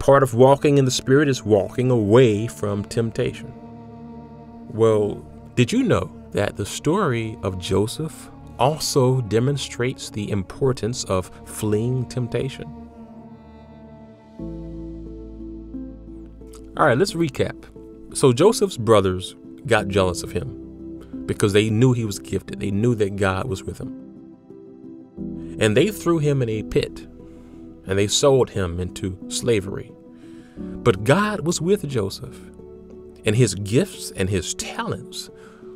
Part of walking in the Spirit is walking away from temptation. Well, did you know that the story of Joseph also demonstrates the importance of fleeing temptation? All right, let's recap. So Joseph's brothers got jealous of him because they knew he was gifted. They knew that God was with him. And they threw him in a pit. And they sold him into slavery. But God was with Joseph, and his gifts and his talents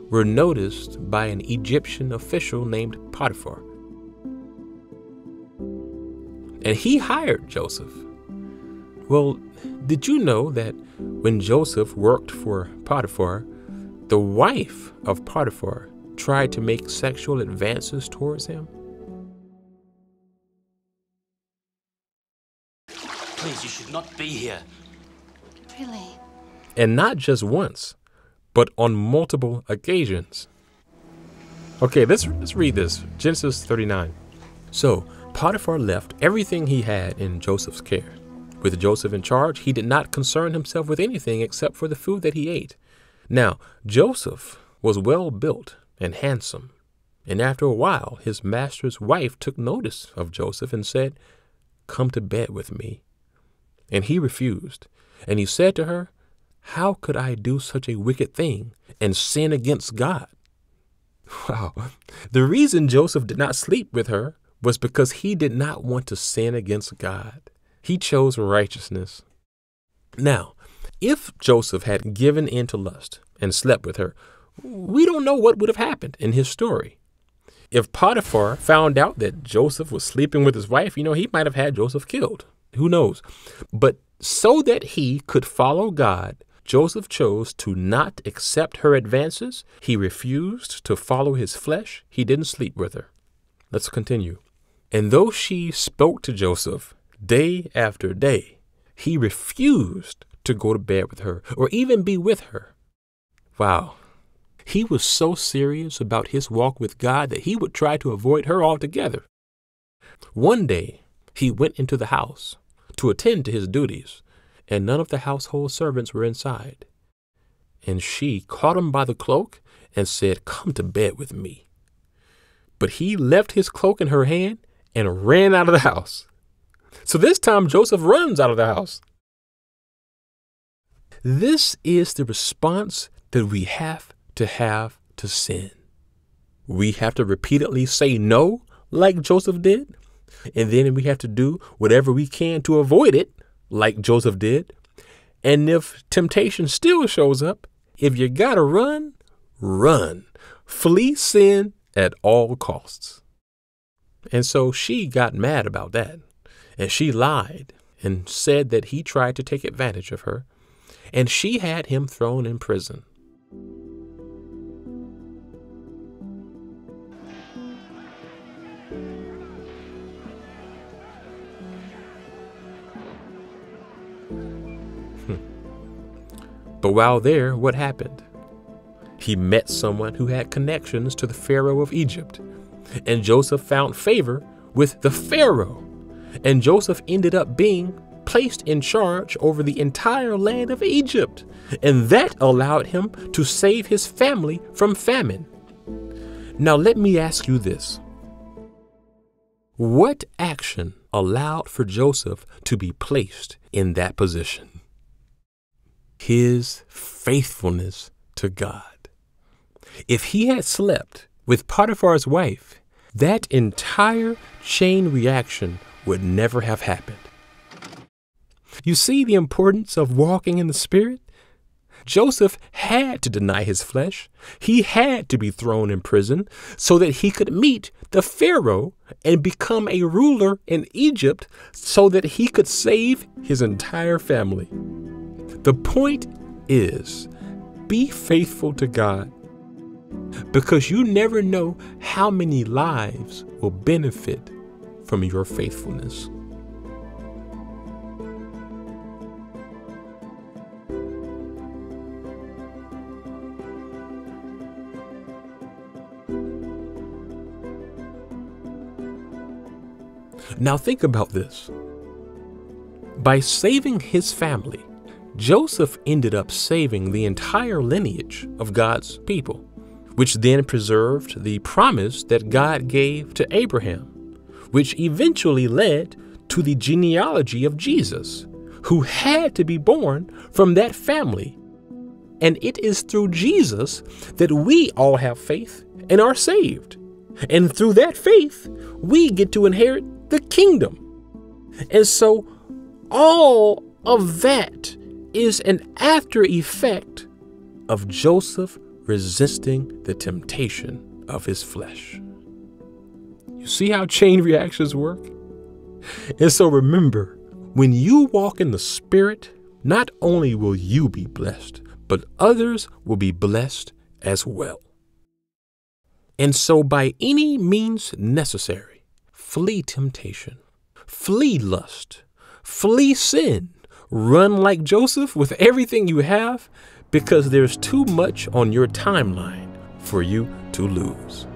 were noticed by an Egyptian official named Potiphar. And he hired Joseph. Well, did you know that when Joseph worked for Potiphar, the wife of Potiphar tried to make sexual advances towards him? Please, you should not be here. Really? And not just once, but on multiple occasions. Okay, let's read this. Genesis 39. So Potiphar left everything he had in Joseph's care. With Joseph in charge, he did not concern himself with anything except for the food that he ate. Now, Joseph was well built and handsome. And after a while, his master's wife took notice of Joseph and said, "Come to bed with me." And he refused. And he said to her, "How could I do such a wicked thing and sin against God?" Wow. The reason Joseph did not sleep with her was because he did not want to sin against God. He chose righteousness. Now, if Joseph had given in to lust and slept with her, we don't know what would have happened in his story. If Potiphar found out that Joseph was sleeping with his wife, you know, he might have had Joseph killed. Who knows? But so that he could follow God, Joseph chose to not accept her advances. He refused to follow his flesh. He didn't sleep with her. Let's continue. And though she spoke to Joseph day after day, he refused to go to bed with her or even be with her. Wow. He was so serious about his walk with God that he would try to avoid her altogether. One day, he went into the house to attend to his duties, and none of the household servants were inside. And she caught him by the cloak and said, "Come to bed with me." But he left his cloak in her hand and ran out of the house. So this time Joseph runs out of the house. This is the response that we have to sin. We have to repeatedly say no, like Joseph did. And then we have to do whatever we can to avoid it, like Joseph did. And if temptation still shows up, if you gotta run, run. Flee sin at all costs. And so she got mad about that. And she lied and said that he tried to take advantage of her. And she had him thrown in prison. But while there, what happened? He met someone who had connections to the Pharaoh of Egypt, and Joseph found favor with the Pharaoh, and Joseph ended up being placed in charge over the entire land of Egypt, and that allowed him to save his family from famine. Now let me ask you this. What action allowed for Joseph to be placed in that position? His faithfulness to God. If he had slept with Potiphar's wife, that entire chain reaction would never have happened. You see the importance of walking in the Spirit? Joseph had to deny his flesh. He had to be thrown in prison so that he could meet the Pharaoh and become a ruler in Egypt so that he could save his entire family. The point is, be faithful to God, because you never know how many lives will benefit from your faithfulness. Now think about this. By saving his family, Joseph ended up saving the entire lineage of God's people, which then preserved the promise that God gave to Abraham, which eventually led to the genealogy of Jesus, who had to be born from that family. And it is through Jesus that we all have faith and are saved. And through that faith, we get to inherit the kingdom. And so all of that is an after effect of Joseph resisting the temptation of his flesh. You see how chain reactions work? And so remember, when you walk in the Spirit, not only will you be blessed, but others will be blessed as well. And so by any means necessary, flee temptation, flee lust, flee sin, run like Joseph with everything you have, because there's too much on your timeline for you to lose.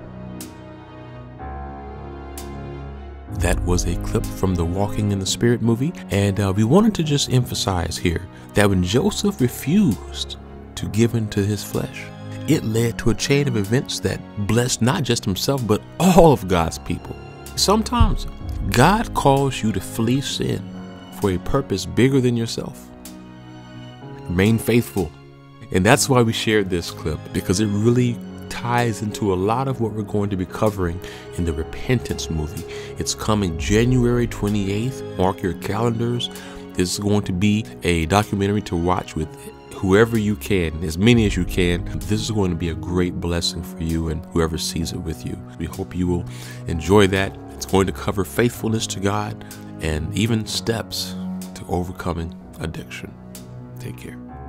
That was a clip from the Walking in the Spirit movie, and we wanted to just emphasize here that when Joseph refused to give in to his flesh, it led to a chain of events that blessed not just himself, but all of God's people. Sometimes God calls you to flee sin for a purpose bigger than yourself. Remain faithful. And that's why we shared this clip, because it really ties into a lot of what we're going to be covering in the Repentance movie. It's coming January 28th. Mark your calendars. This is going to be a documentary to watch with whoever you can, as many as you can. This is going to be a great blessing for you and whoever sees it with you. We hope you will enjoy that. It's going to cover faithfulness to God and even steps to overcoming addiction. Take care.